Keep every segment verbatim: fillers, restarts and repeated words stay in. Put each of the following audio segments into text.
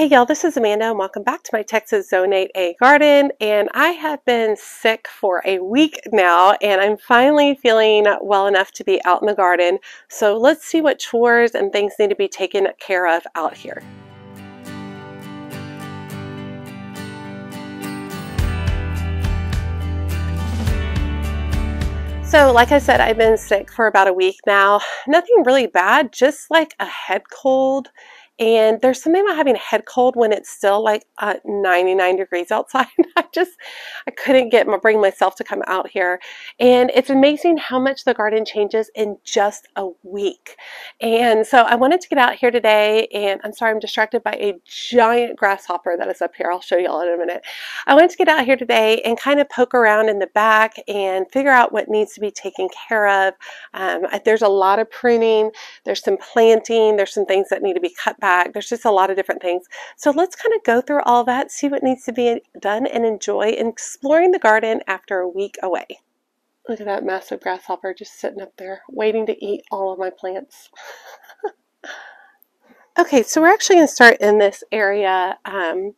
Hey y'all, this is Amanda and welcome back to my Texas zone eight A garden, and I have been sick for a week now and I'm finally feeling well enough to be out in the garden. So let's see what chores and things need to be taken care of out here. So like I said, I've been sick for about a week now. Nothing really bad, just like a head cold. And there's something about having a head cold when it's still like uh, ninety-nine degrees outside. I just, I couldn't get my, bring myself to come out here. And it's amazing how much the garden changes in just a week. And so I wanted to get out here today, and I'm sorry, I'm distracted by a giant grasshopper that is up here. I'll show y'all in a minute. I wanted to get out here today and kind of poke around in the back and figure out what needs to be taken care of. Um, there's a lot of pruning, there's some planting, there's some things that need to be cut back. There's just a lot of different things. So let's kind of go through all that, see what needs to be done, and enjoy exploring the garden after a week away. Look at that massive grasshopper just sitting up there waiting to eat all of my plants. Okay, so we're actually going to start in this area. Um,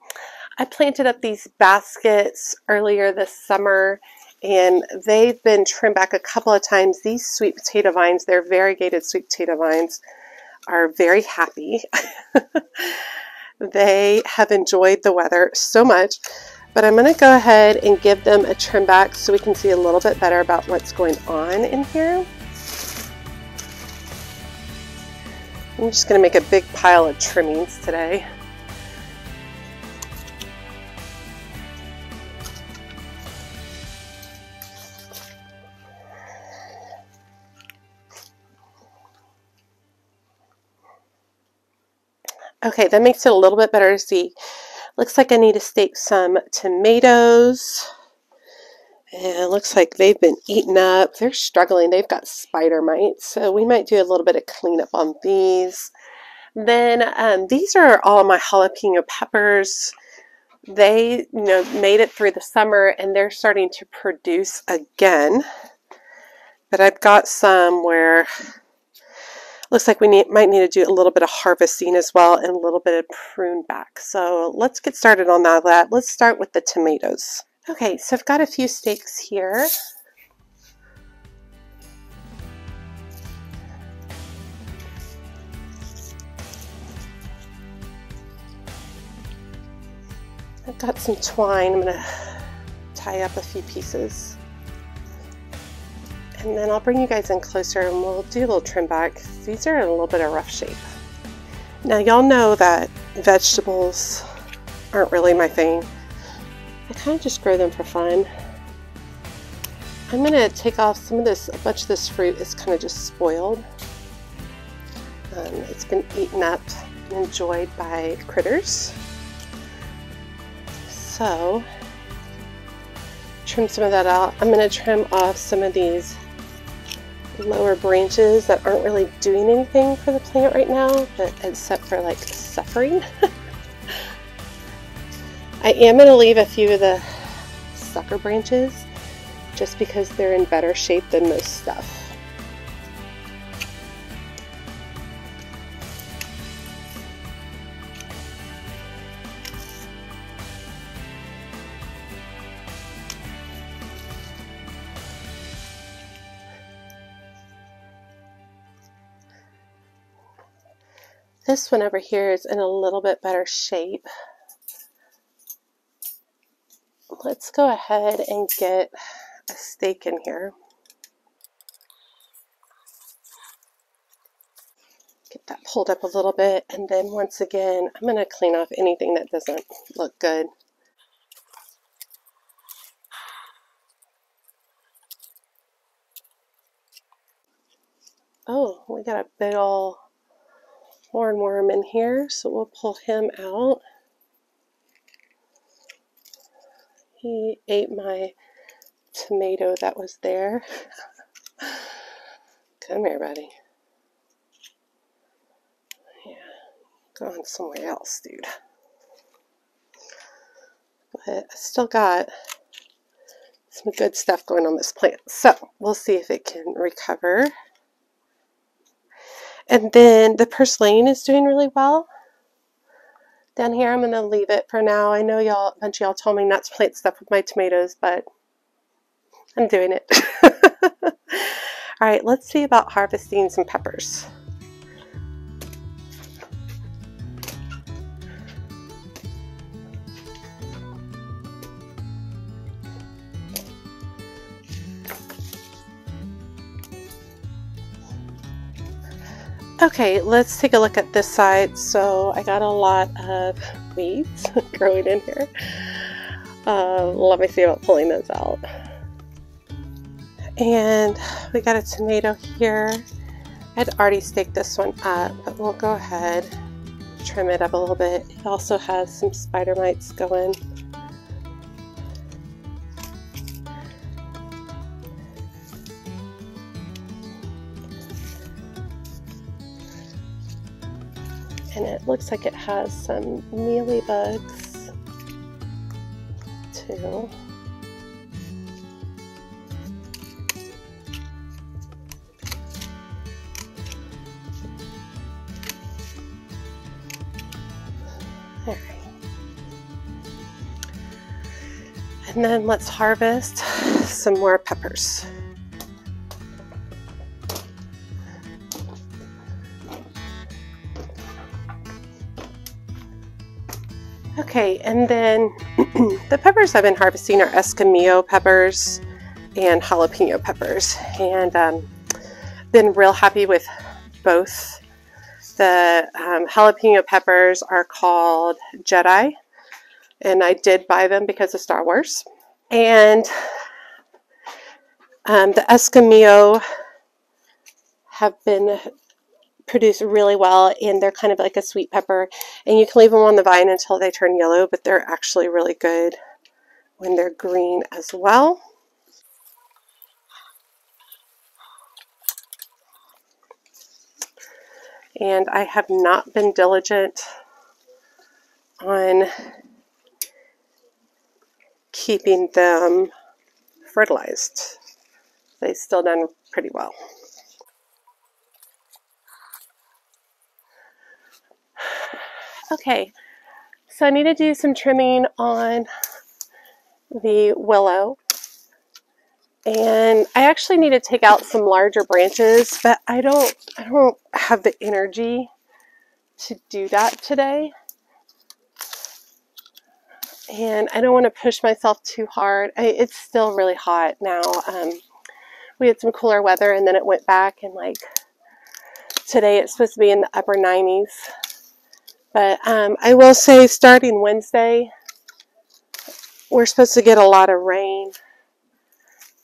I planted up these baskets earlier this summer, and they've been trimmed back a couple of times. These sweet potato vines, they're variegated sweet potato vines, are very happy. They have enjoyed the weather so much, but I'm going to go ahead and give them a trim back so we can see a little bit better about what's going on in here. I'm just going to make a big pile of trimmings today. Okay, that makes it a little bit better to see. Looks like I need to stake some tomatoes. And it looks like they've been eaten up. They're struggling. They've got spider mites. So we might do a little bit of cleanup on these. Then um, these are all my jalapeno peppers. They, you know, made it through the summer and they're starting to produce again. But I've got some where... looks like we need, might need to do a little bit of harvesting as well and a little bit of prune back. So let's get started on all that. Let's start with the tomatoes. Okay, so I've got a few stakes here. I've got some twine. I'm gonna tie up a few pieces. And then I'll bring you guys in closer and we'll do a little trim back. These are in a little bit of rough shape. Now y'all know that vegetables aren't really my thing. I kind of just grow them for fun. I'm going to take off some of this, a bunch of this fruit is kind of just spoiled. Um, it's been eaten up and enjoyed by critters. So trim some of that out. I'm going to trim off some of these lower branches that aren't really doing anything for the plant right now, but except for like suffering. I am going to leave a few of the sucker branches just because they're in better shape than most stuff. This one over here is in a little bit better shape. Let's go ahead and get a stake in here. Get that pulled up a little bit, and then once again, I'm going to clean off anything that doesn't look good. Oh, we got a big ol' hornworm in here, so we'll pull him out. He ate my tomato that was there. Come here, buddy. Yeah, going somewhere else, dude. But I still got some good stuff going on this plant, so we'll see if it can recover. And then the purslane is doing really well. Down here, I'm going to leave it for now. I know y'all, a bunch of y'all told me not to plant stuff with my tomatoes, but I'm doing it. All right, let's see about harvesting some peppers. Okay, let's take a look at this side. So I got a lot of weeds growing in here. Uh, let me see about pulling those out. And we got a tomato here. I'd already staked this one up, but we'll go ahead and trim it up a little bit. It also has some spider mites going. And it looks like it has some mealy bugs too. All right. And then let's harvest some more peppers. Okay, and then the peppers I've been harvesting are Escamillo peppers and jalapeno peppers, and um, been real happy with both. The um, jalapeno peppers are called Jedi, and I did buy them because of Star Wars. And um, the Escamillo have been produce really well, and they're kind of like a sweet pepper, and you can leave them on the vine until they turn yellow, but they're actually really good when they're green as well. And I have not been diligent on keeping them fertilized. They've still done pretty well. Okay, so I need to do some trimming on the willow, and I actually need to take out some larger branches, but I don't, I don't have the energy to do that today, and I don't want to push myself too hard. I, it's still really hot now. Um, we had some cooler weather, and then it went back, and like today it's supposed to be in the upper nineties. But um, I will say, starting Wednesday, we're supposed to get a lot of rain,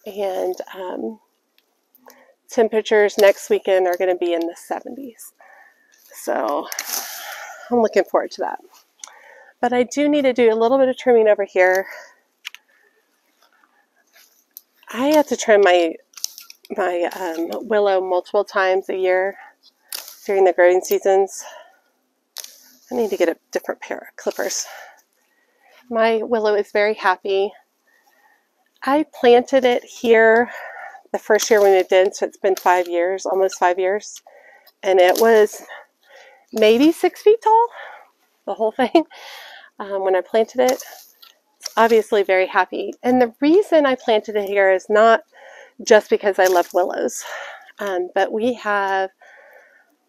and um, temperatures next weekend are going to be in the seventies. So I'm looking forward to that. But I do need to do a little bit of trimming over here. I have to trim my, my um, willow multiple times a year during the growing seasons. I need to get a different pair of clippers. My willow is very happy. I planted it here the first year we moved in, so it's been five years, almost five years. And it was maybe six feet tall, the whole thing, um, when I planted it. It's obviously very happy. And the reason I planted it here is not just because I love willows, um, but we have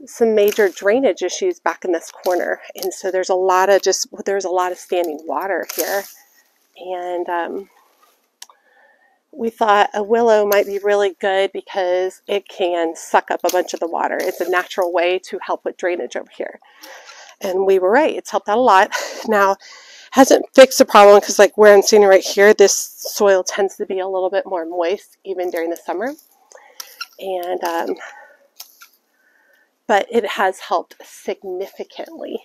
some major drainage issues back in this corner, and so there's a lot of just there's a lot of standing water here, and um, we thought a willow might be really good because it can suck up a bunch of the water. It's a natural way to help with drainage over here, and we were right. It's helped out a lot. Now, hasn't fixed the problem because like where I'm sitting right here, this soil tends to be a little bit more moist even during the summer, and um, but it has helped significantly,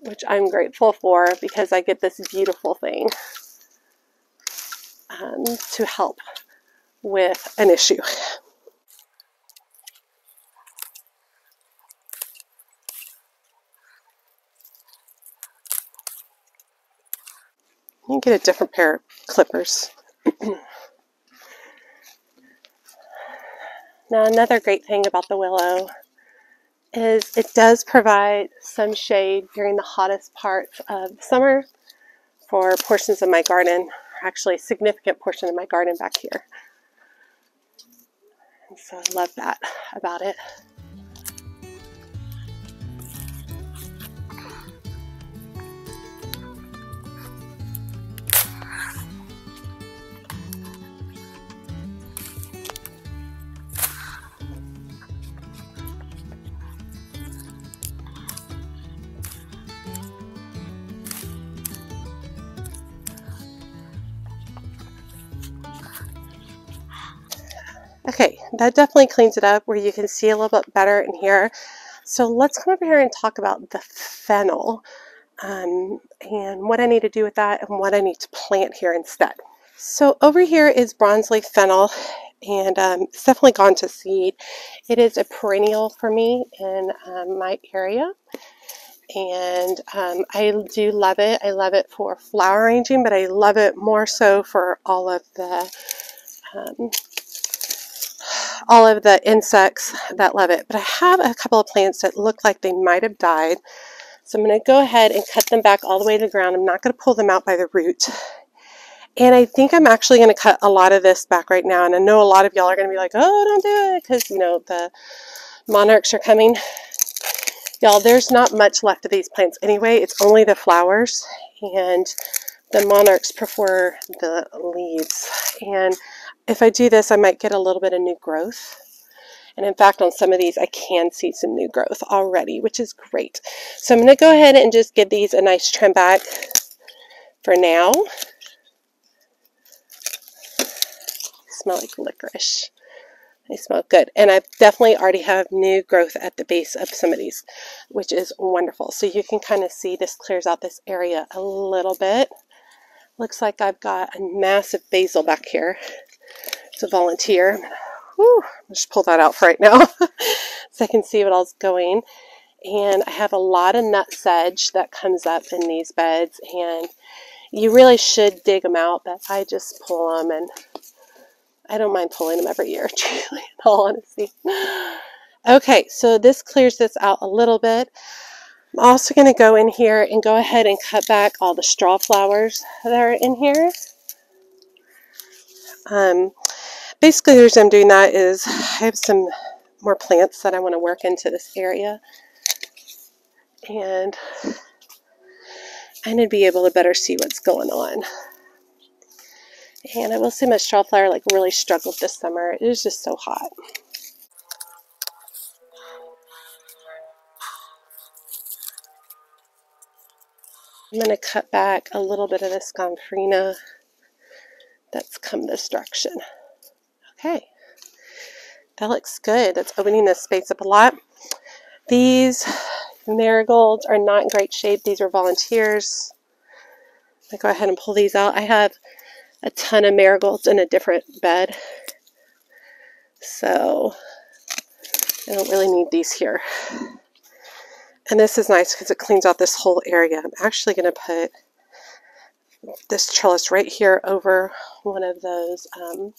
which I'm grateful for because I get this beautiful thing um, to help with an issue. You can get a different pair of clippers. Now, another great thing about the willow is it does provide some shade during the hottest parts of the summer for portions of my garden, or actually a significant portion of my garden back here. And so I love that about it. Okay, that definitely cleans it up where you can see a little bit better in here. So let's come over here and talk about the fennel um, and what I need to do with that and what I need to plant here instead. So over here is bronze leaf fennel, and um, it's definitely gone to seed. It is a perennial for me in um, my area, and um, I do love it. I love it for flower arranging, but I love it more so for all of the um, all of the insects that love it. But I have a couple of plants that look like they might have died, so I'm going to go ahead and cut them back all the way to the ground. I'm not going to pull them out by the root, and I think I'm actually going to cut a lot of this back right now. And I know a lot of y'all are going to be like, oh, don't do it, because you know the monarchs are coming. Y'all, there's not much left of these plants anyway. It's only the flowers, and the monarchs prefer the leaves. And if I do this, I might get a little bit of new growth. And in fact, on some of these, I can see some new growth already, which is great. So I'm going to go ahead and just give these a nice trim back for now. They smell like licorice. They smell good. And I definitely already have new growth at the base of some of these, which is wonderful. So you can kind of see this clears out this area a little bit. Looks like I've got a massive basil back here. To volunteer. Whew, I'll just pull that out for right now so I can see what all's going. And I have a lot of nut sedge that comes up in these beds, and you really should dig them out, but I just pull them, and I don't mind pulling them every year, truly, in all honesty. Okay, so this clears this out a little bit. I'm also going to go in here and go ahead and cut back all the straw flowers that are in here. Um, basically the reason I'm doing that is I have some more plants that I want to work into this area, and I need to be able to better see what's going on. And I will say my strawflower like really struggled this summer. It was just so hot. I'm going to cut back a little bit of this gomphrena that's come this direction. Okay, that looks good. That's opening this space up a lot. These marigolds are not in great shape. These are volunteers. I go ahead and pull these out. I have a ton of marigolds in a different bed, so I don't really need these here. And this is nice because it cleans out this whole area. I'm actually going to put this trellis right here over one of those um,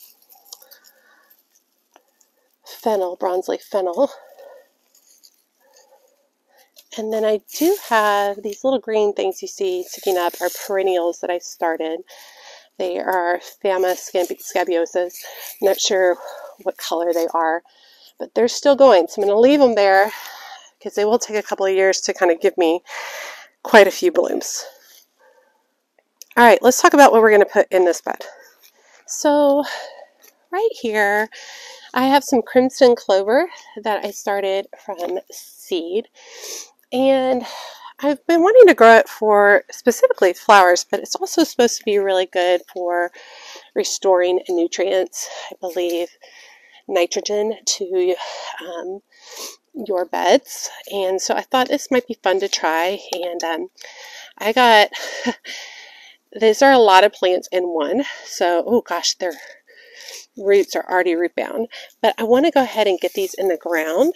fennel, bronze leaf fennel. And then I do have these little green things you see sticking up are perennials that I started. They are Fama scabiosis. I'm not sure what color they are, but they're still going. So I'm going to leave them there because they will take a couple of years to kind of give me quite a few blooms. All right, let's talk about what we're going to put in this bed. So right here, I have some crimson clover that I started from seed. And I've been wanting to grow it for specifically flowers, but it's also supposed to be really good for restoring nutrients, I believe, nitrogen to um, your beds. And so I thought this might be fun to try. And um, I got... These are a lot of plants in one, so, oh gosh, their roots are already root bound. But I want to go ahead and get these in the ground.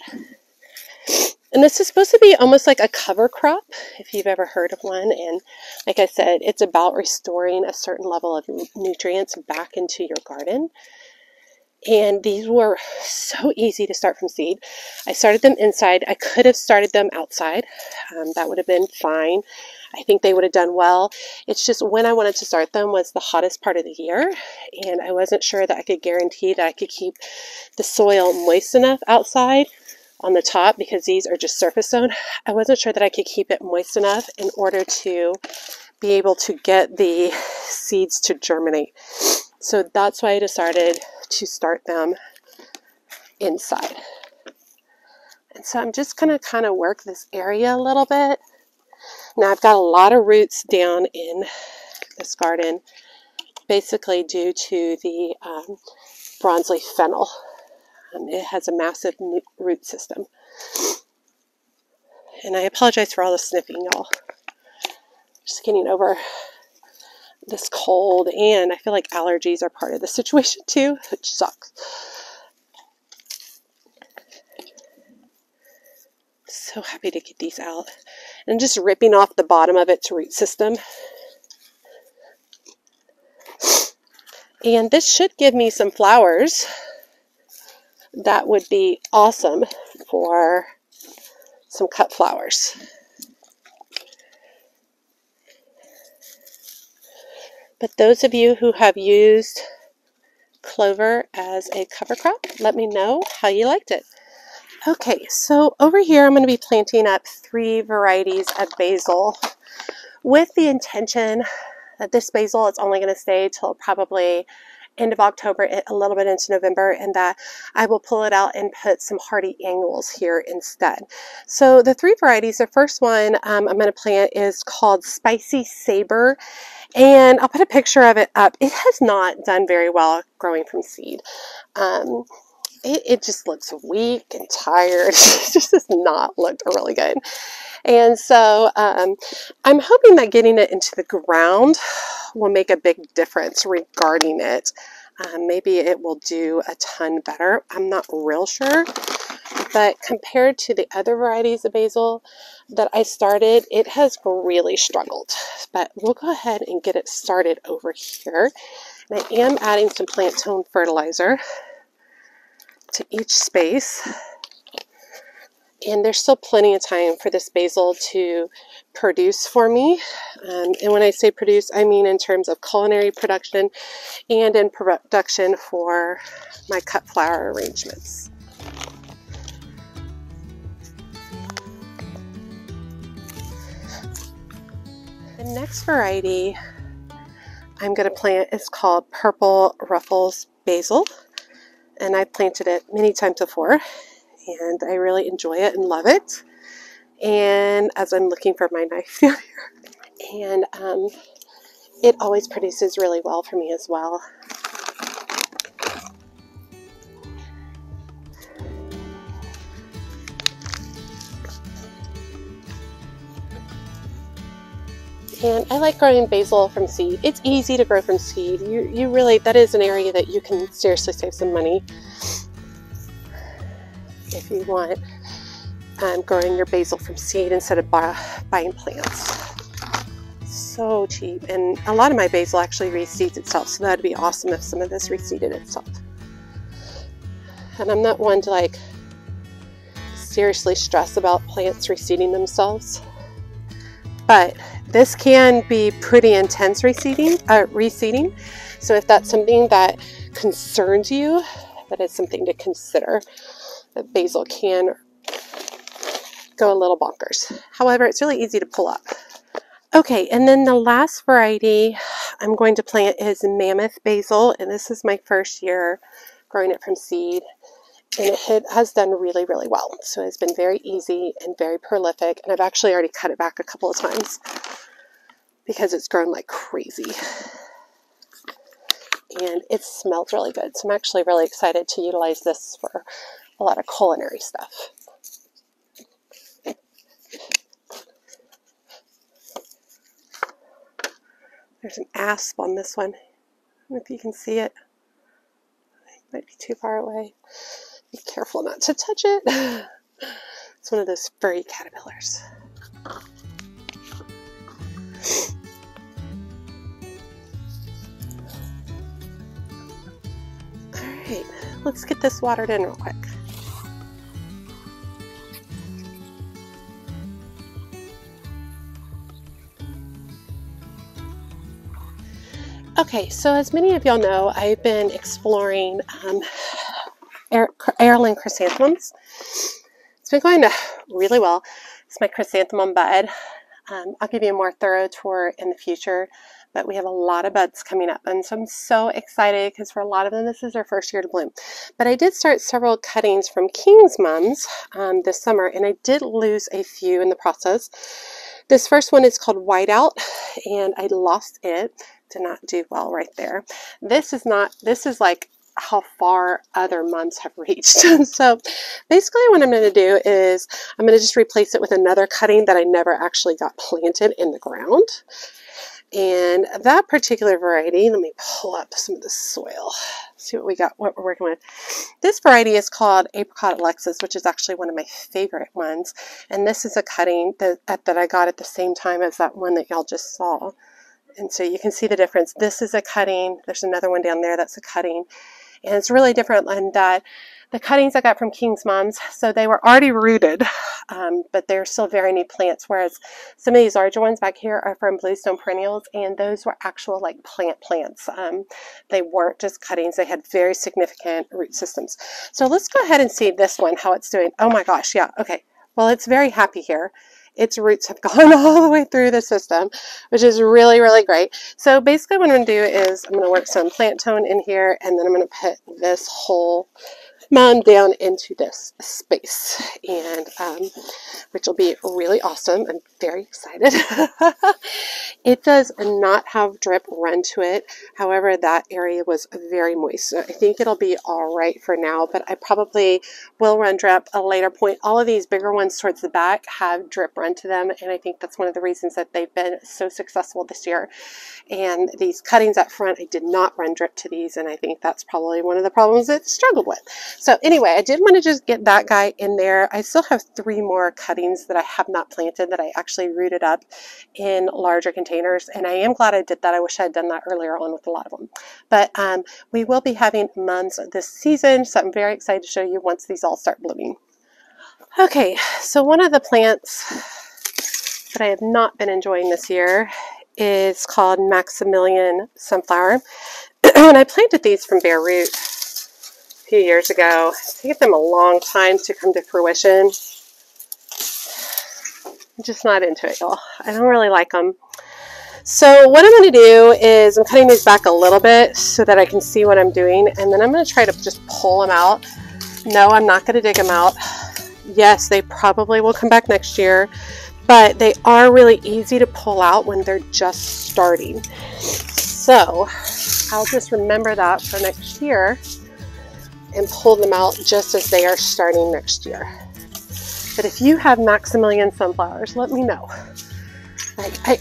And this is supposed to be almost like a cover crop, if you've ever heard of one. And like I said, it's about restoring a certain level of nutrients back into your garden. And these were so easy to start from seed. I started them inside. I could have started them outside. Um, that would have been fine. I think they would have done well. It's just when I wanted to start them was the hottest part of the year, and I wasn't sure that I could guarantee that I could keep the soil moist enough outside on the top, because these are just surface zone. I wasn't sure that I could keep it moist enough in order to be able to get the seeds to germinate. So that's why I decided to start them inside. And so I'm just gonna kind of work this area a little bit. Now I've got a lot of roots down in this garden, basically due to the um, bronze leaf fennel. Um, it has a massive root system. And I apologize for all the sniffing, y'all. Just getting over this cold, and I feel like allergies are part of the situation too, which sucks. So happy to get these out. And just ripping off the bottom of its root system. And this should give me some flowers. That would be awesome for some cut flowers. But those of you who have used clover as a cover crop, let me know how you liked it. Okay, so over here I'm going to be planting up three varieties of basil with the intention that this basil is only going to stay till probably end of October, a little bit into November, and that I will pull it out and put some hardy annuals here instead. So the three varieties, the first one um, I'm going to plant is called Spicy Saber, and I'll put a picture of it up. It has not done very well growing from seed. Um, It, it just looks weak and tired. It just does not look really good. And so um, I'm hoping that getting it into the ground will make a big difference regarding it. Um, maybe it will do a ton better. I'm not real sure. But compared to the other varieties of basil that I started, it has really struggled. But we'll go ahead and get it started over here. And I am adding some plant tone fertilizer to each space, and there's still plenty of time for this basil to produce for me. Um, and when I say produce, I mean in terms of culinary production and in production for my cut flower arrangements. The next variety I'm going to plant is called Purple Ruffles Basil. And I've planted it many times before, and I really enjoy it and love it. And as I'm looking for my knife down here, and um, it always produces really well for me as well. And I like growing basil from seed. It's easy to grow from seed. You, you really, that is an area that you can seriously save some money if you want um, growing your basil from seed instead of buy, buying plants. So cheap. And a lot of my basil actually reseeds itself, so that'd be awesome if some of this reseeded itself. And I'm not one to like seriously stress about plants reseeding themselves. But this can be pretty intense reseeding, uh, reseeding. So if that's something that concerns you, that is something to consider. That basil can go a little bonkers. However, it's really easy to pull up. Okay, and then the last variety I'm going to plant is Mammoth Basil, and this is my first year growing it from seed. And it has done really, really well. So it's been very easy and very prolific. And I've actually already cut it back a couple of times because it's grown like crazy. And it smells really good. So I'm actually really excited to utilize this for a lot of culinary stuff. There's an asp on this one. I don't know if you can see it. It might be too far away. Be careful not to touch it. It's one of those furry caterpillars. All right, let's get this watered in real quick. Okay, so as many of y'all know, I've been exploring um, Ireland Chrysanthemums. It's been going really well. It's my chrysanthemum bud. Um, I'll give you a more thorough tour in the future, but we have a lot of buds coming up, and so I'm so excited because for a lot of them, this is their first year to bloom. But I did start several cuttings from King's Mums um, this summer, and I did lose a few in the process. This first one is called Whiteout, and I lost it. Did not do well right there. This is not, this is like how far other mums have reached. So basically what I'm going to do is I'm going to just replace it with another cutting that I never actually got planted in the ground. And that particular variety, let me pull up some of the soil, see what we got, what we're working with. This variety is called Apricot Alexis, which is actually one of my favorite ones. And this is a cutting that, that I got at the same time as that one that y'all just saw. And so you can see the difference. This is a cutting. There's another one down there that's a cutting. And it's really different than that. The cuttings I got from King's Mums, so they were already rooted, um, but they're still very new plants, whereas some of these larger ones back here are from Bluestone Perennials, and those were actual like plant plants. Um, they weren't just cuttings. They had very significant root systems. So let's go ahead and see this one, how it's doing. Oh my gosh, yeah, okay. Well, it's very happy here. Its roots have gone all the way through the system, which is really, really great. So basically what I'm going to do is I'm going to work some plant tone in here, and then I'm going to put this whole mum down into this space, and um, which will be really awesome. I'm very excited. It does not have drip run to it. However, that area was very moist. So I think it'll be all right for now, but I probably will run drip at a later point. All of these bigger ones towards the back have drip run to them, and I think that's one of the reasons that they've been so successful this year. And these cuttings up front, I did not run drip to these, and I think that's probably one of the problems it struggled with. So anyway, I did want to just get that guy in there. I still have three more cuttings that I have not planted that I actually rooted up in larger containers. And I am glad I did that. I wish I had done that earlier on with a lot of them. But um, we will be having mums this season, so I'm very excited to show you once these all start blooming. Okay, so one of the plants that I have not been enjoying this year is called Maximilian Sunflower. And I planted these from bare root few years ago. It took them a long time to come to fruition. I'm just not into it, y'all. I don't really like them. So what I'm going to do is I'm cutting these back a little bit so that I can see what I'm doing, and then I'm going to try to just pull them out. No, I'm not going to dig them out. Yes, they probably will come back next year, but they are really easy to pull out when they're just starting. So I'll just remember that for next year and pull them out just as they are starting next year. But if you have Maximilian sunflowers, let me know. Like I,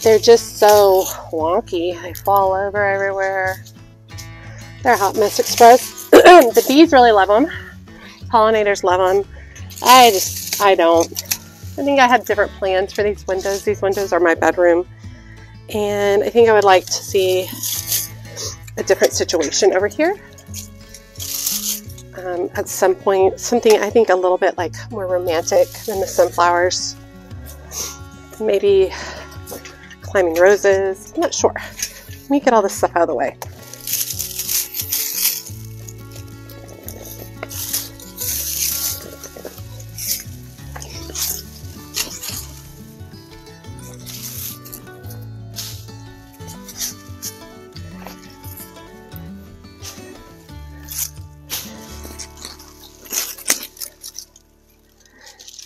they're just so wonky. They fall over everywhere. They're a hot mess express. The bees really love them. Pollinators love them. I just, I don't. I think I have different plans for these windows. These windows are my bedroom. And I think I would like to see a different situation over here. Um, at some point, something I think a little bit like more romantic than the sunflowers, maybe climbing roses, I'm not sure. Let me get all this stuff out of the way.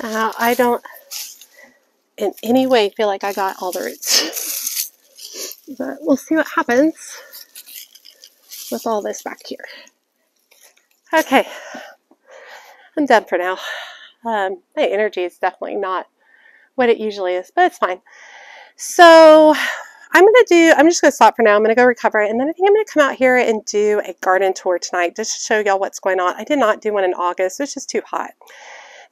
Uh, I don't in any way feel like I got all the roots, but we'll see what happens with all this back here. Okay, I'm done for now. Um, my energy is definitely not what it usually is, but it's fine. So I'm going to do, I'm just going to stop for now. I'm going to go recover, and then I think I'm going to come out here and do a garden tour tonight just to show y'all what's going on. I did not do one in August. It's just too hot.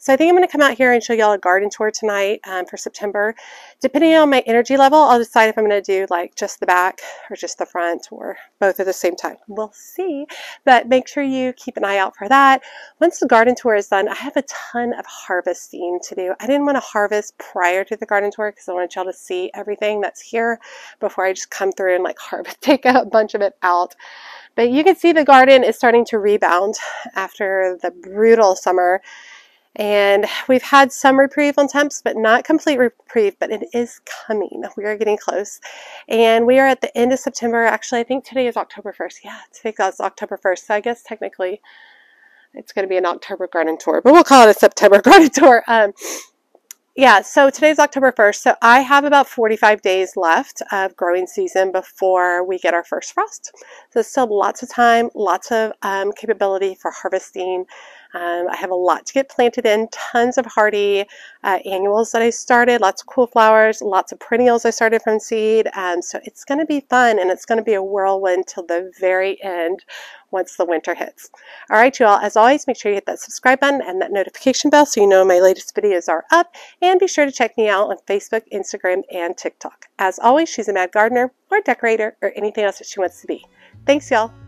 So I think I'm going to come out here and show y'all a garden tour tonight um, for September. Depending on my energy level, I'll decide if I'm going to do like just the back or just the front or both at the same time. We'll see, but make sure you keep an eye out for that. Once the garden tour is done, I have a ton of harvesting to do. I didn't want to harvest prior to the garden tour because I wanted y'all to see everything that's here before I just come through and like harvest, take a bunch of it out. But you can see the garden is starting to rebound after the brutal summer. And we've had some reprieve on temps, but not complete reprieve, but it is coming. We are getting close. And we are at the end of September. Actually, I think today is October first. Yeah, today is October first. So I guess technically it's going to be an October garden tour, but we'll call it a September garden tour. Um, yeah, so today's October first. So I have about forty-five days left of growing season before we get our first frost. So still lots of time, lots of um, capability for harvesting. Um, I have a lot to get planted in, tons of hardy uh, annuals that I started, lots of cool flowers, lots of perennials I started from seed. Um, so it's going to be fun, and it's going to be a whirlwind till the very end once the winter hits. All right, you all, as always, make sure you hit that subscribe button and that notification bell so you know my latest videos are up. And be sure to check me out on Facebook, Instagram, and TikTok. As always, she's a mad gardener or decorator or anything else that she wants to be. Thanks, y'all.